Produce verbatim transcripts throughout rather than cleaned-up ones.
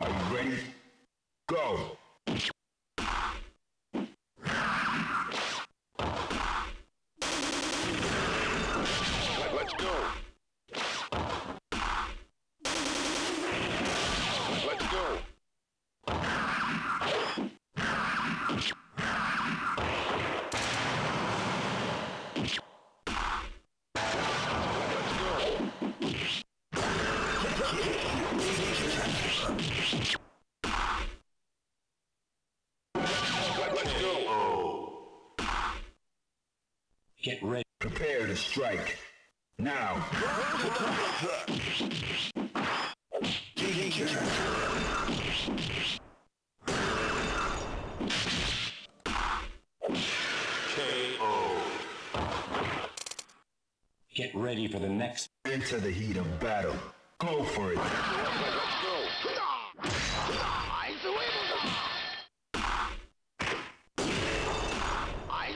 I'm ready. Go. Let's go. Let's go. Get ready. Prepare to strike. Now. K O. Get ready for the next. Into the heat of battle. Go for it. Let's go.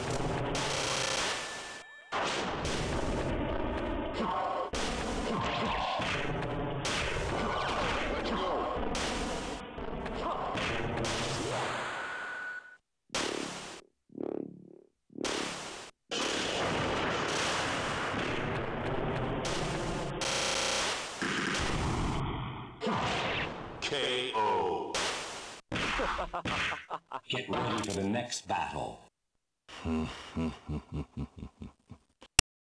O. Get ready for the next battle.